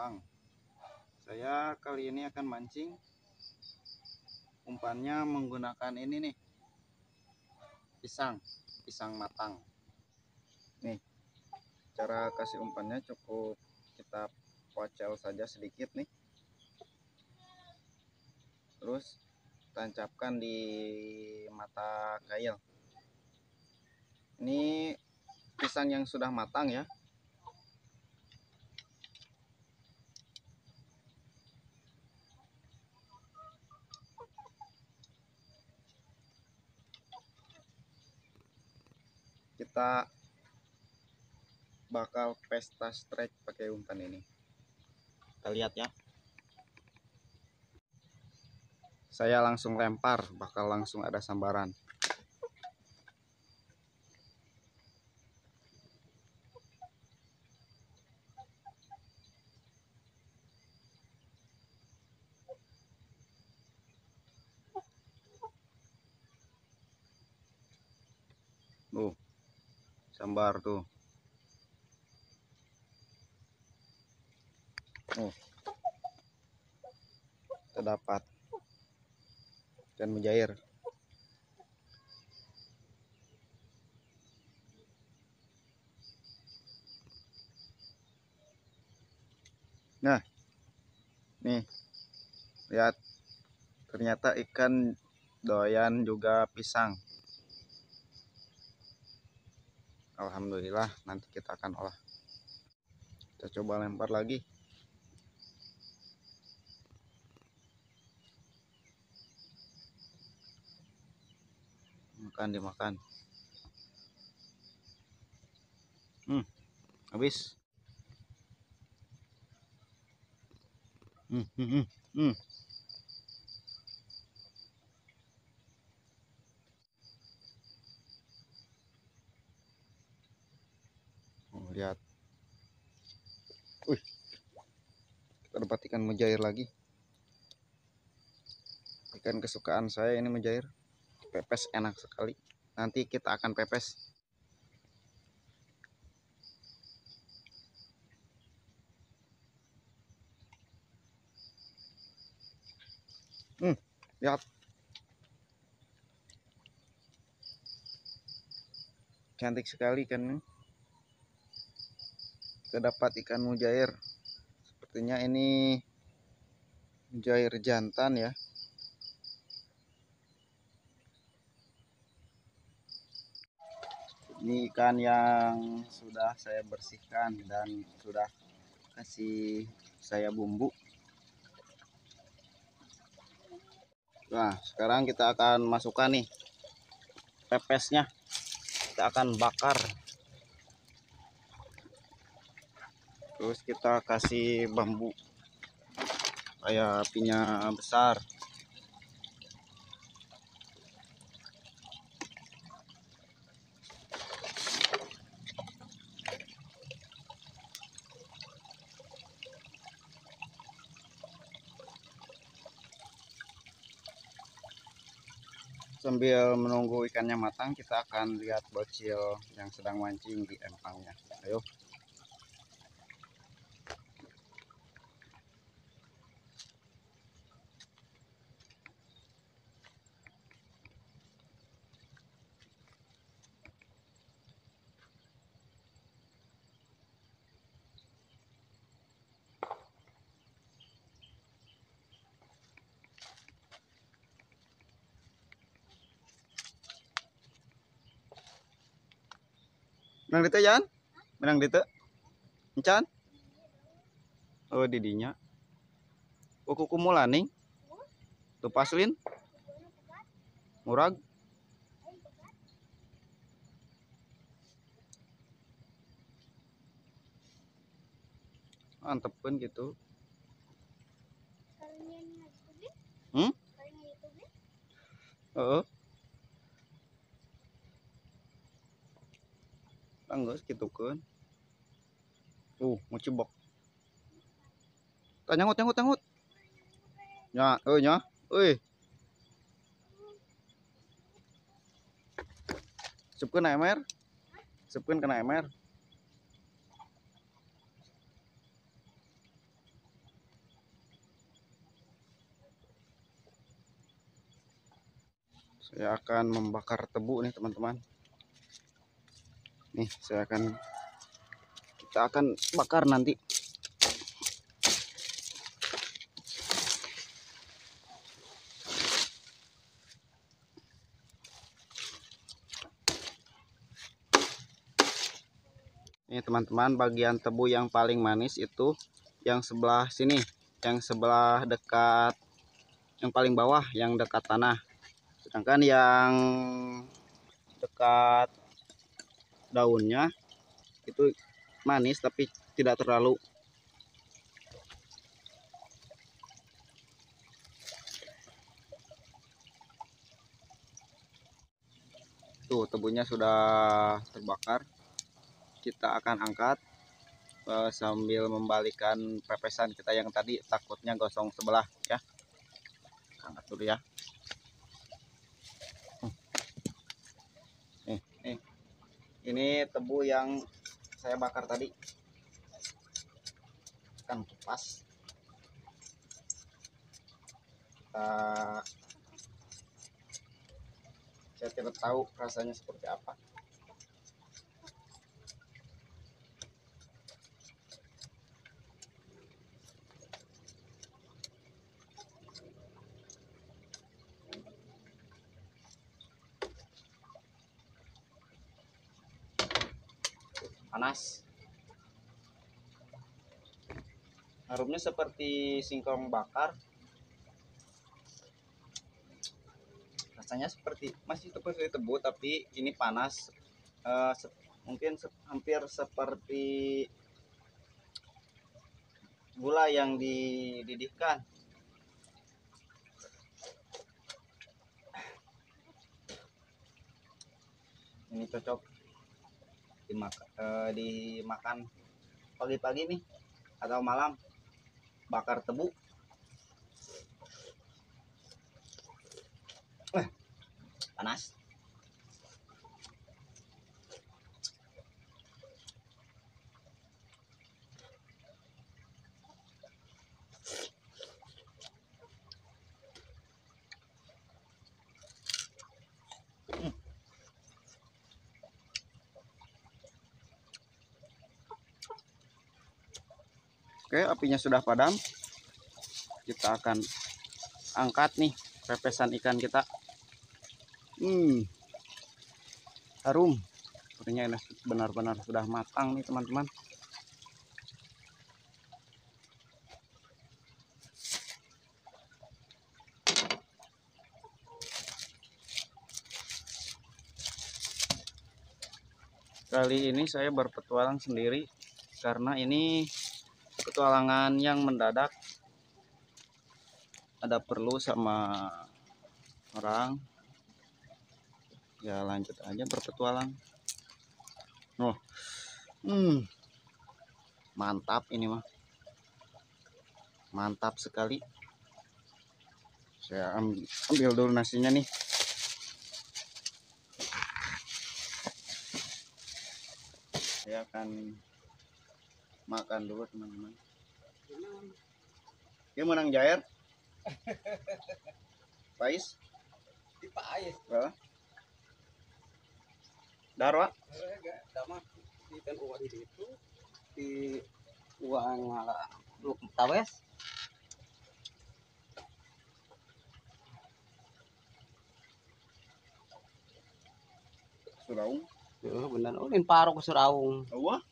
Jepang. Saya kali ini akan mancing umpannya menggunakan ini nih, pisang matang. Nih, cara kasih umpannya cukup kita pocel saja sedikit nih, terus tancapkan di mata kail. Ini pisang yang sudah matang ya. Kita bakal pesta strike pakai umpan ini. Kita lihat ya. Saya langsung lempar, bakal langsung ada sambaran. Tuh, sambar tuh. Tuh, terdapat dan mujair. Nah, nih lihat, ternyata ikan doyan juga pisang. Alhamdulillah, nanti kita akan olah. Kita coba lempar lagi. Makan, dimakan. Habis. Lihat, kita dapat ikan mujair lagi. Ikan kesukaan saya ini mujair, pepes enak sekali. Nanti kita akan pepes. Lihat, cantik sekali kan. Kita dapat ikan mujair. Sepertinya ini mujair jantan ya. Ini ikan yang sudah saya bersihkan dan sudah kasih saya bumbu. Nah, sekarang kita akan masukkan nih pepesnya. Kita akan bakar. Terus kita kasih bambu supaya apinya besar. Sambil menunggu ikannya matang, kita akan lihat bocil yang sedang mancing di empangnya. Ayo. Menang ditu Jan? Menang ditu? Encan? Oh didinya. Kuku mulaning. Tu paslin. Murag. Mantep pun gitu. Tanggus gitu kan. Mau cebok. Tanya ngut. Nya, nya. Euy. Sepkeun ka MR. Sepkeun kana MR. Saya akan membakar tebu nih teman-teman. Nih kita akan bakar nanti. Ini teman-teman, bagian tebu yang paling manis itu yang sebelah sini, yang sebelah dekat, yang paling bawah, yang dekat tanah. Sedangkan yang dekat daunnya itu manis tapi tidak terlalu. Tuh, tebunya sudah terbakar. Kita akan angkat sambil membalikan pepesan kita yang tadi, takutnya gosong sebelah ya. Angkat dulu ya. Ini tebu yang saya bakar tadi. Kan kupas. Saya tidak tahu rasanya seperti apa. Panas, harumnya seperti singkong bakar, rasanya seperti masih tebu tapi ini panas, mungkin hampir seperti gula yang dididihkan. Ini cocok dimakan pagi-pagi nih atau malam, bakar tebu. Panas. Oke, apinya sudah padam. Kita akan angkat nih pepesan ikan kita. Harum. Sepertinya ini benar-benar sudah matang nih teman-teman. Kali ini saya berpetualang sendiri karena ini petualangan yang mendadak, ada perlu sama orang. Ya lanjut aja berpetualang. Mantap ini mah, mantap sekali. Saya ambil dulu nasinya nih. Saya akan makan dulu teman-teman. Dia menang jair. Pais. Di pais. Heeh. Darwa. Sama ikan uang itu di uang malah lu tawes. Suraung. Heeh, benar. Oh, ini parok suraung. Wah.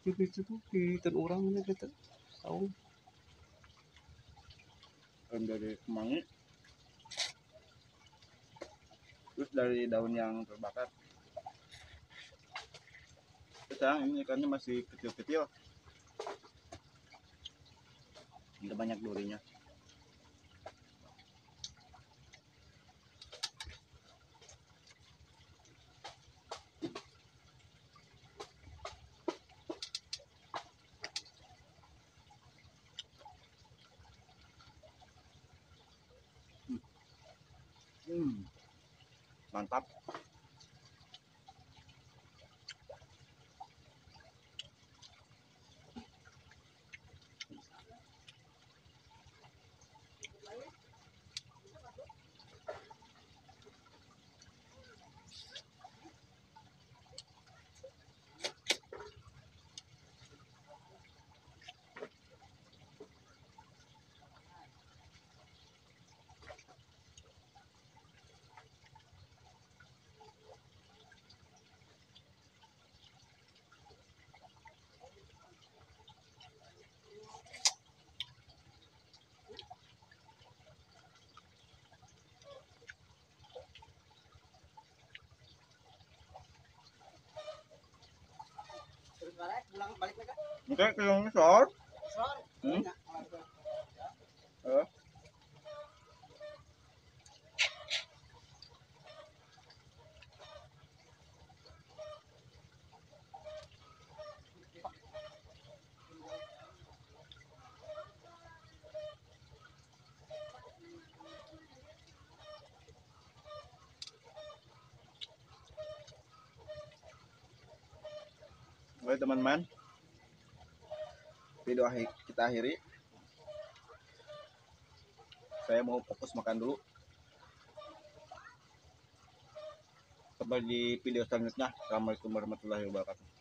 Cukup-cukupi, dan orangnya kita tahu dari kemangi, terus dari daun yang terbakar. Sekarang ini ikannya masih kecil-kecil, ada banyak durinya. Mantap. Mungkin kayung short. Oke teman-teman, video kita akhiri. Saya mau fokus makan dulu. Sampai di video selanjutnya. Assalamualaikum warahmatullahi wabarakatuh.